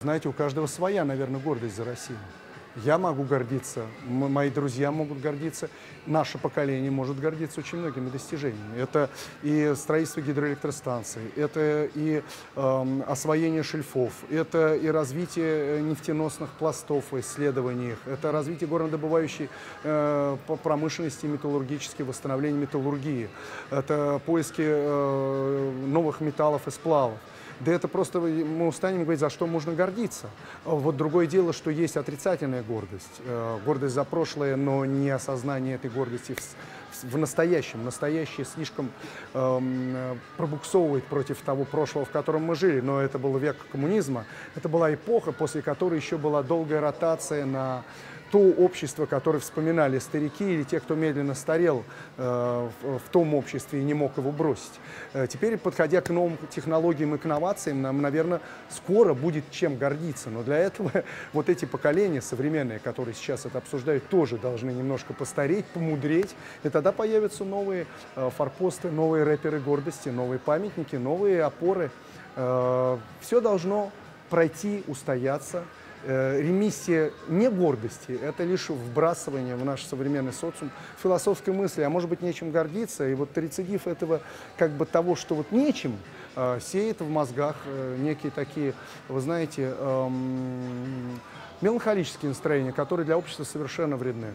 Знаете, у каждого своя, наверное, гордость за Россию. Я могу гордиться, мои друзья могут гордиться, наше поколение может гордиться очень многими достижениями. Это и строительство гидроэлектростанций, это и освоение шельфов, это и развитие нефтеносных пластов, исследование их, это развитие горнодобывающей промышленности, металлургической, восстановление металлургии, это поиски новых металлов и сплавов. Да это просто мы устанем говорить, за что можно гордиться. Вот другое дело, что есть отрицательная гордость. Гордость за прошлое, но не осознание этой гордости в настоящем. Настоящее слишком пробуксовывает против того прошлого, в котором мы жили. Но это был век коммунизма. Это была эпоха, после которой еще была долгая ротация на то общество, которое вспоминали старики или те, кто медленно старел в том обществе и не мог его бросить. Теперь, подходя к новым технологиям и к инновациям, нам, наверное, скоро будет чем гордиться. Но для этого вот эти поколения современные, которые сейчас это обсуждают, тоже должны немножко постареть, помудреть. И тогда появятся новые форпосты, новые рэперы гордости, новые памятники, новые опоры. Все должно пройти, устояться. Ремиссия не гордости, это лишь вбрасывание в наш современный социум философской мысли, а может быть нечем гордиться. И вот рецидив этого, как бы того, что вот нечем, сеет в мозгах некие такие, вы знаете, меланхолические настроения, которые для общества совершенно вредны.